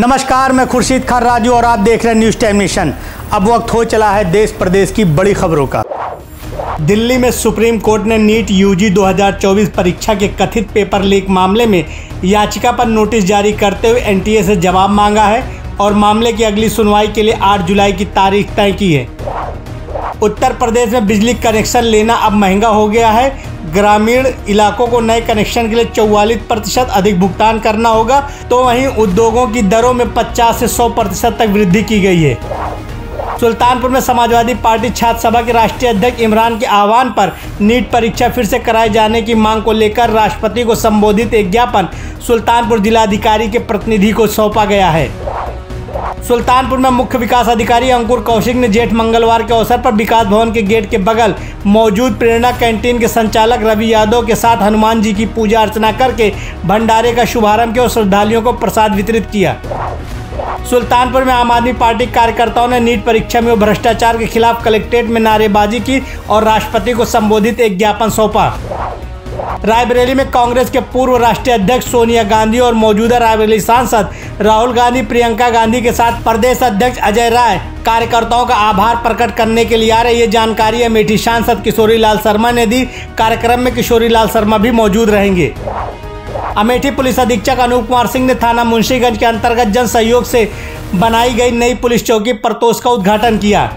नमस्कार, मैं खुर्शीद खान राजू और आप देख रहे हैं न्यूज़ टाइम नेशन। अब वक्त हो चला है देश प्रदेश की बड़ी खबरों का। दिल्ली में सुप्रीम कोर्ट ने नीट यूजी 2024 परीक्षा के कथित पेपर लीक मामले में याचिका पर नोटिस जारी करते हुए एनटीए से जवाब मांगा है और मामले की अगली सुनवाई के लिए 8 जुलाई की तारीख तय की है। उत्तर प्रदेश में बिजली कनेक्शन लेना अब महंगा हो गया है। ग्रामीण इलाकों को नए कनेक्शन के लिए 44% अधिक भुगतान करना होगा, तो वहीं उद्योगों की दरों में 50 से 100% तक वृद्धि की गई है। सुल्तानपुर में समाजवादी पार्टी छात्र सभा के राष्ट्रीय अध्यक्ष इमरान के आह्वान पर नीट परीक्षा फिर से कराए जाने की मांग को लेकर राष्ट्रपति को संबोधित एक ज्ञापन सुल्तानपुर जिलाधिकारी के प्रतिनिधि को सौंपा गया है। सुल्तानपुर में मुख्य विकास अधिकारी अंकुर कौशिक ने जेठ मंगलवार के अवसर पर विकास भवन के गेट के बगल मौजूद प्रेरणा कैंटीन के संचालक रवि यादव के साथ हनुमान जी की पूजा अर्चना करके भंडारे का शुभारंभ किया और श्रद्धालुओं को प्रसाद वितरित किया। सुल्तानपुर में आम आदमी पार्टी कार्यकर्ताओं ने नीट परीक्षा में भ्रष्टाचार के खिलाफ कलेक्ट्रेट में नारेबाजी की और राष्ट्रपति को संबोधित एक ज्ञापन सौंपा। रायबरेली में कांग्रेस के पूर्व राष्ट्रीय अध्यक्ष सोनिया गांधी और मौजूदा रायबरेली सांसद राहुल गांधी, प्रियंका गांधी के साथ प्रदेश अध्यक्ष अजय राय कार्यकर्ताओं का आभार प्रकट करने के लिए आ रहे। ये जानकारी अमेठी सांसद किशोरी लाल शर्मा ने दी। कार्यक्रम में किशोरी लाल शर्मा भी मौजूद रहेंगे। अमेठी पुलिस अधीक्षक अनूप कुमार सिंह ने थाना मुंशीगंज के अंतर्गत जन सहयोग से बनाई गई नई पुलिस चौकी परतोष का उद्घाटन किया।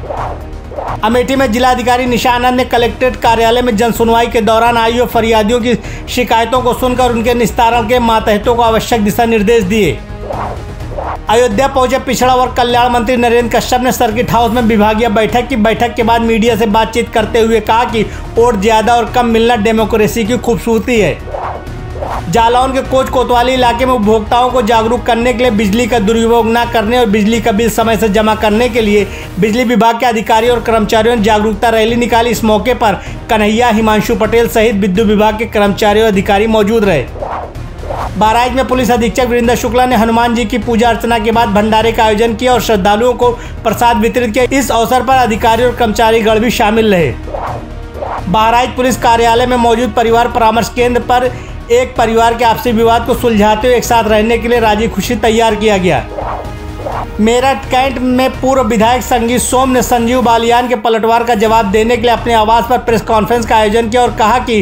अमेठी में जिलाधिकारी निशानंद ने कलेक्ट्रेट कार्यालय में जनसुनवाई के दौरान आई और फरियादियों की शिकायतों को सुनकर उनके निस्तारण के मातहतों को आवश्यक दिशा निर्देश दिए। अयोध्या पहुंचे पिछड़ा वर्ग कल्याण मंत्री नरेंद्र कश्यप ने सर्किट हाउस में विभागीय बैठक की। बैठक के बाद मीडिया से बातचीत करते हुए कहा कि वोट ज्यादा और कम मिलना डेमोक्रेसी की खूबसूरती है। जालौन के कोच कोतवाली इलाके में उपभोक्ताओं को जागरूक करने के लिए बिजली का दुरुपयोग न करने और बिजली का बिल समय से जमा करने के लिए बिजली विभाग के अधिकारियों और कर्मचारियों ने जागरूकता रैली निकाली। इस मौके पर कन्हैया हिमांशु पटेल सहित विद्युत विभाग के कर्मचारी और अधिकारी मौजूद रहे। बहराइच में पुलिस अधीक्षक वीरेंद्र शुक्ला ने हनुमान जी की पूजा अर्चना के बाद भंडारे का आयोजन किया और श्रद्धालुओं को प्रसाद वितरित किया। इस अवसर पर अधिकारी और कर्मचारीगण भी शामिल रहे। बहराइच पुलिस कार्यालय में मौजूद परिवार परामर्श केंद्र पर एक परिवार के आपसी विवाद को सुलझाते हुए एक साथ रहने के लिए राजी खुशी तैयार किया गया। मेरठ कैंट में पूर्व विधायक संगीत सोम ने संजीव बालियान के पलटवार का जवाब देने के लिए अपने आवास पर प्रेस कॉन्फ्रेंस का आयोजन किया और कहा कि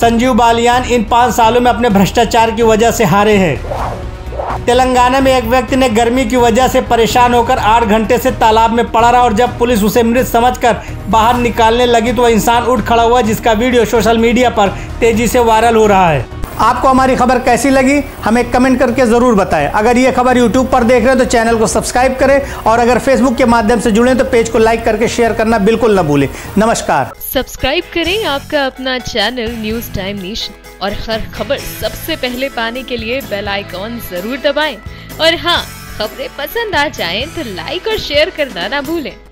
संजीव बालियान इन 5 सालों में अपने भ्रष्टाचार की वजह से हारे हैं। तेलंगाना में एक व्यक्ति ने गर्मी की वजह से परेशान होकर 8 घंटे से तालाब में पड़ा रहा और जब पुलिस उसे मृत समझकर बाहर निकालने लगी तो वह इंसान उठ खड़ा हुआ, जिसका वीडियो सोशल मीडिया पर तेजी से वायरल हो रहा है। आपको हमारी खबर कैसी लगी हमें कमेंट करके ज़रूर बताएं। अगर ये खबर YouTube पर देख रहे हैं तो चैनल को सब्सक्राइब करें और अगर Facebook के माध्यम से जुड़े तो पेज को लाइक करके शेयर करना बिल्कुल न भूलें। नमस्कार। सब्सक्राइब करें आपका अपना चैनल न्यूज़ टाइम नेशन और हर खबर सबसे पहले पाने के लिए बेल आइकॉन जरूर दबाएं। और हाँ, खबरें पसंद आ जाएं तो लाइक और शेयर करना ना भूलें।